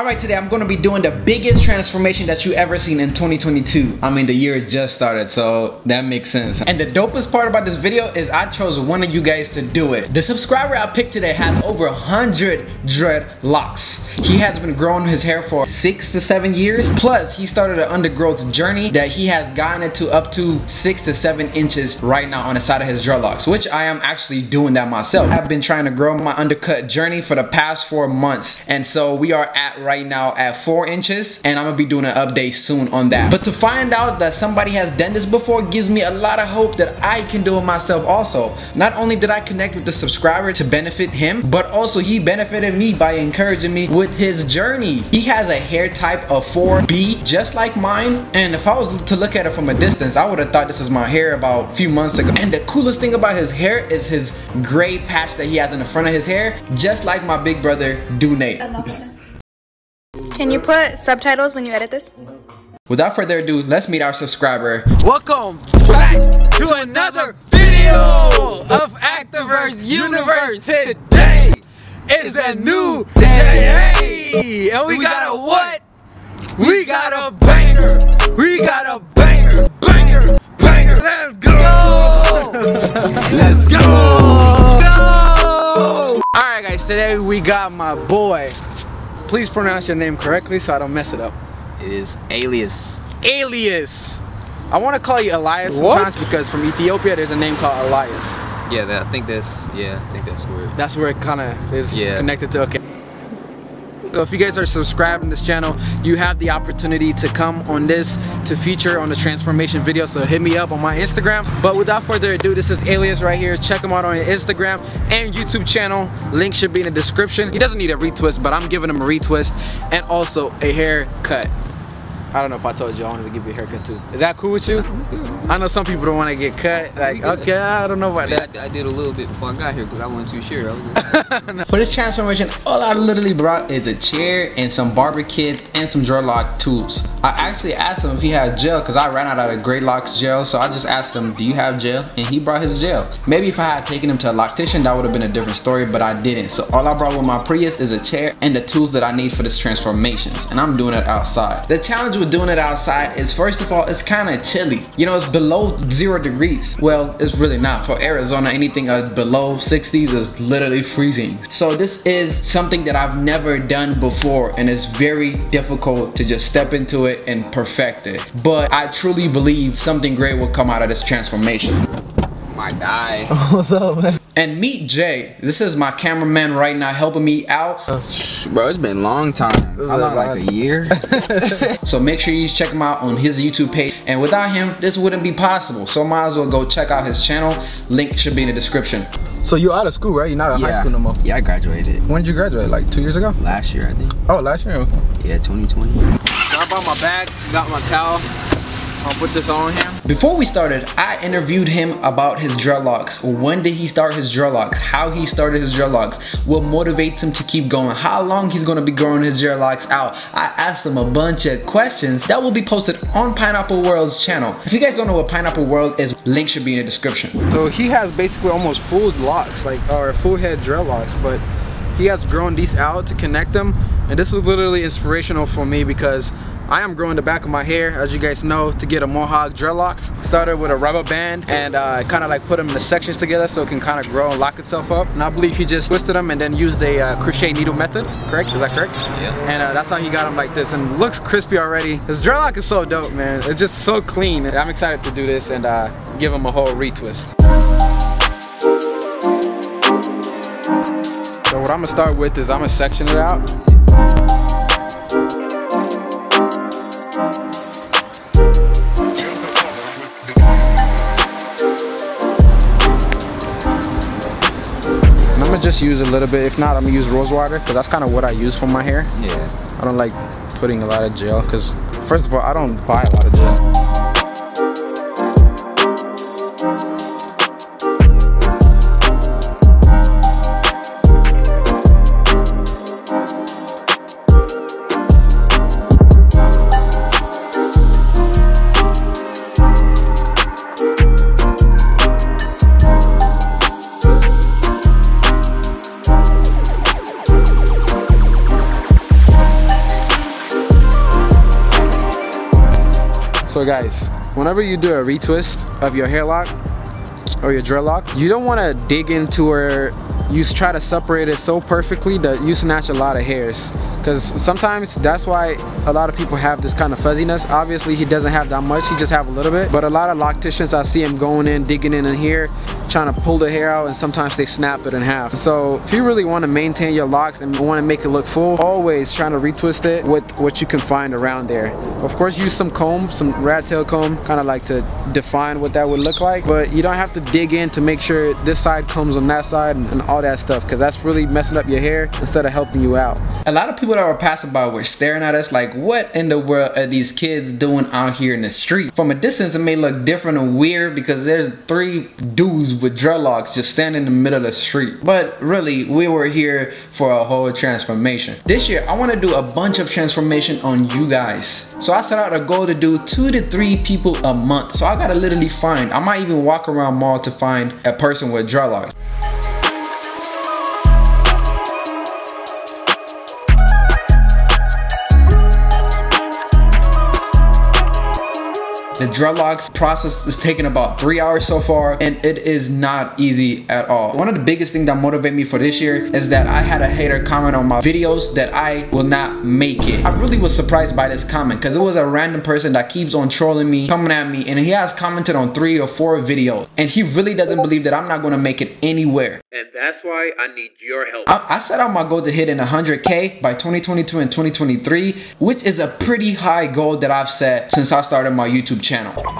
Alright, today I'm going to be doing the biggest transformation that you ever seen in 2022. I mean, the year just started, so that makes sense. And the dopest part about this video is I chose one of you guys to do it. The subscriber I picked today has over 100 dreadlocks. He has been growing his hair for 6 to 7 years. Plus, he started an undergrowth journey that he has gotten it to up to 6 to 7 inches right now on the side of his dreadlocks, which I am actually doing that myself. I've been trying to grow my undercut journey for the past 4 months, and so we are at right now at 4 inches, and I'm gonna be doing an update soon on that. But to find out that somebody has done this before gives me a lot of hope that I can do it myself also. Not only did I connect with the subscriber to benefit him, but also he benefited me by encouraging me with his journey. He has a hair type of 4B just like mine, and if I was to look at it from a distance, I would have thought this is my hair about a few months ago. And the coolest thing about his hair is his gray patch that he has in the front of his hair, just like my big brother Dunay. I love it. Can you put subtitles when you edit this? Without further ado, let's meet our subscriber. Welcome back to another video of Activerse Universe. Today is a new day, and we got a what? We got a banger. We got a banger, banger, banger. Let's go. Let's go. Go. All right, guys. Today we got my boy. Please pronounce your name correctly so I don't mess it up. It is Alias. Alias! I want to call you Elias sometimes because from Ethiopia there's a name called Elias. Yeah, that, I think that's where... That's where it kind of is connected to, okay. So if you guys are subscribed to this channel, you have the opportunity to come on this, to feature on the transformation video, so hit me up on my Instagram. But without further ado, this is Alias right here. Check him out on his Instagram and YouTube channel. Link should be in the description. He doesn't need a retwist, but I'm giving him a retwist and also a haircut. I don't know if I told you I wanted to give you a haircut too. Is that cool with you? I know some people don't want to get cut. Like, okay, I don't know about that. I did a little bit before I got here because I wasn't too sure. No. For this transformation, all I literally brought is a chair and some barber kits and some dreadlock tools. I actually asked him if he had gel because I ran out of Greylock's gel. So I just asked him, do you have gel? And he brought his gel. Maybe if I had taken him to a loctician, that would have been a different story, but I didn't. So all I brought with my Prius is a chair and the tools that I need for this transformations. And I'm doing it outside. The challenge with doing it outside is, first of all, it's kind of chilly. You know, it's below 0 degrees. Well, it's really not. For Arizona, anything below 60s is literally freezing. So this is something that I've never done before, and it's very difficult to just step into it and perfect it. But I truly believe something great will come out of this transformation. My guy. What's up, man? And meet Jay. This is my cameraman right now helping me out. Bro, it's been a long time. How long? Like a year? So make sure you check him out on his YouTube page. And without him, this wouldn't be possible. So might as well go check out his channel. Link should be in the description. So you're out of school, right? You're not out of high school no more? Yeah, I graduated. When did you graduate? Like 2 years ago? Last year, I think. Oh, last year? Okay. Yeah, 2020. So I brought my bag, got my towel. I'll put this on him. Before we started, I interviewed him about his dreadlocks. When did he start his dreadlocks? How he started his dreadlocks? What motivates him to keep going? How long he's gonna be growing his dreadlocks out? I asked him a bunch of questions that will be posted on Pineapple World's channel. If you guys don't know what Pineapple World is, link should be in the description. So he has basically almost full locks, like or full head dreadlocks, but he has grown these out to connect them. And this is literally inspirational for me because I am growing the back of my hair, as you guys know, to get a mohawk dreadlocks. Started with a rubber band and kind of like put them in the sections together so it can kind of grow and lock itself up. And I believe he just twisted them and then used a crochet needle method. Correct? Is that correct? Yeah. And that's how he got them like this. And looks crispy already. This dreadlock is so dope, man. It's just so clean. I'm excited to do this and give him a whole retwist. So what I'm gonna start with is I'm gonna section it out. Just use a little bit. If not, I'm gonna use rose water because that's kind of what I use for my hair. Yeah, I don't like putting a lot of gel because, first of all, I don't buy a lot of So guys, whenever you do a retwist of your hair lock or your dreadlock, you don't want to dig into where you try to separate it so perfectly that you snatch a lot of hairs, because sometimes that's why a lot of people have this kind of fuzziness. Obviously he doesn't have that much, he just have a little bit, but a lot of locticians, I see him going in, digging in here, trying to pull the hair out, and sometimes they snap it in half. So if you really want to maintain your locks and want to make it look full, always trying to retwist it with what you can find around there. Of course use some comb, some rat tail comb, kind of like to define what that would look like, but you don't have to dig in to make sure this side comes on that side and all that stuff, because that's really messing up your hair instead of helping you out. A lot of people that were passing by were staring at us like, what in the world are these kids doing out here in the street? From a distance it may look different and weird because there's three dudes with dreadlocks just standing in the middle of the street, but really we were here for a whole transformation. This year I want to do a bunch of transformation on you guys, so I set out a goal to do 2 to 3 people a month. So I gotta literally find, I might even walk around mall to find a person with dreadlocks. The dreadlocks process is taking about 3 hours so far, and it is not easy at all. One of the biggest things that motivated me for this year is that I had a hater comment on my videos that I will not make it. I really was surprised by this comment because it was a random person that keeps on trolling me, coming at me, and he has commented on 3 or 4 videos, and he really doesn't believe that I'm not going to make it anywhere. And that's why I need your help. I set out my goal to hit in 100K by 2022 and 2023, which is a pretty high goal that I've set since I started my YouTube channel.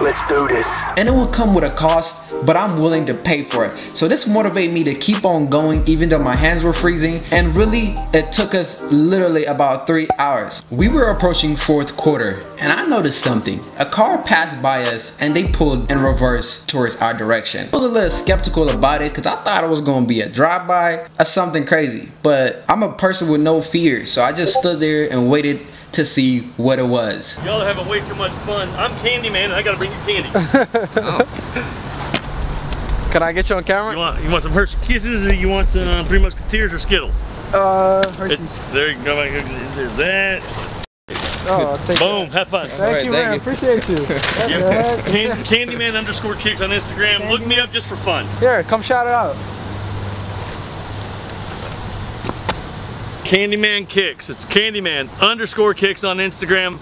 Let's do this. And it will come with a cost, but I'm willing to pay for it. So this motivated me to keep on going even though my hands were freezing, and really it took us literally about 3 hours. We were approaching fourth quarter and I noticed something. A car passed by us and they pulled in reverse towards our direction. I was a little skeptical about it because I thought it was going to be a drive-by or something crazy, but I'm a person with no fear, so I just stood there and waited to see what it was. Y'all are having way too much fun. I'm Candyman and I gotta bring you candy. Oh. Can I get you on camera? You want some Hershey Kisses, or you want some Three Musketeers, or Skittles? Hershey's. There you go. There's that. Oh, boom, have fun. Thank you, man. Appreciate you. Yep. Candyman _kicks on Instagram. Candyman. Look me up just for fun. Here, come shout it out. Candyman Kicks. It's Candyman _kicks on Instagram.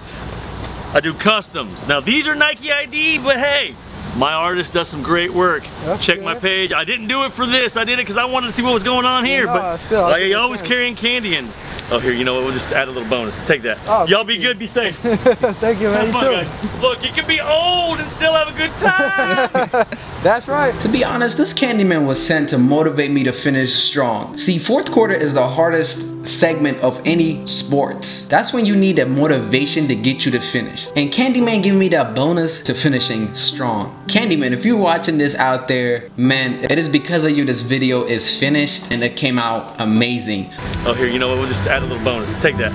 I do customs. Now these are Nike ID, but hey, my artist does some great work. Okay. Check my page. I didn't do it for this. I did it because I wanted to see what was going on here. But still, I always carrying candy in. Oh, here, you know what? We'll just add a little bonus. Take that. Oh, y'all be good. Be safe. Thank you, man. You fun, guys. Look, you can be old and still have a good time. That's right. To be honest, this Candyman was sent to motivate me to finish strong. See, fourth quarter is the hardest segment of any sports. That's when you need that motivation to get you to finish, and Candyman gave me that bonus to finishing strong. Candyman, if you're watching this out there, man, it is because of you this video is finished, and it came out amazing. Oh, here, you know what? We'll just add a little bonus. Take that.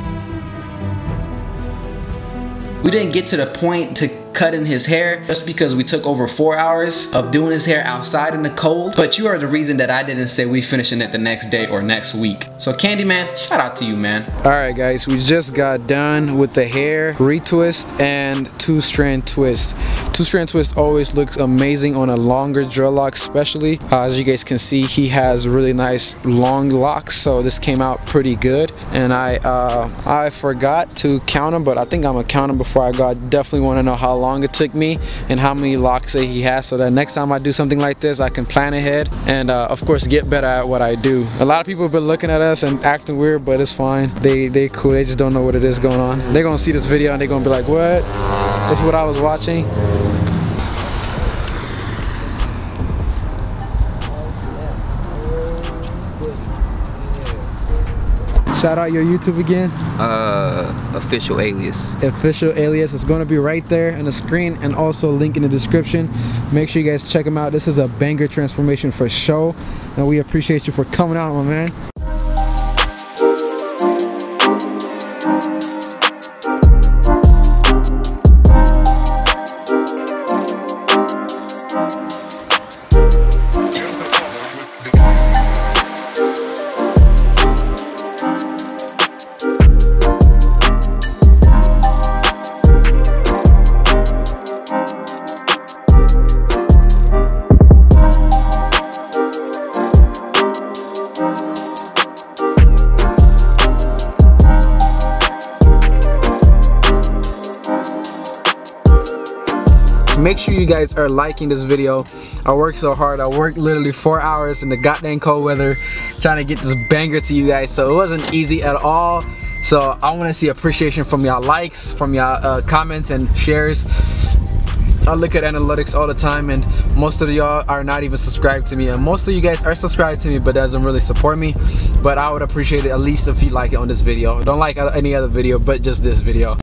We didn't get to the point to cutting his hair just because we took over 4 hours of doing his hair outside in the cold, but you are the reason that I didn't say we finishing it the next day or next week. So Candyman, shout out to you, man. Alright guys, we just got done with the hair retwist and 2-strand twist. 2-strand twist always looks amazing on a longer dreadlock, especially. As you guys can see, he has really nice long locks, so this came out pretty good. And I forgot to count them, but I think I'm gonna count them before I go. I definitely want to know how long it took me and how many locks that he has, so that next time I do something like this I can plan ahead and of course get better at what I do. A lot of people have been looking at us and acting weird, but it's fine. They cool, they just don't know what it is going on. They're gonna see this video and they're gonna be like, what? That's what I was watching. Shout out your YouTube again. Official Alias. Official Alias is going to be right there on the screen, and also link in the description. Make sure you guys check him out. This is a banger transformation for show, and we appreciate you for coming out, my man. Make sure you guys are liking this video. I worked so hard. I worked literally 4 hours in the goddamn cold weather trying to get this banger to you guys, so it wasn't easy at all. So I want to see appreciation from y'all likes, from y'all comments and shares. I look at analytics all the time, and most of y'all are not even subscribed to me, and most of you guys are subscribed to me but doesn't really support me. But I would appreciate it at least if you like it on this video. Don't like any other video but just this video.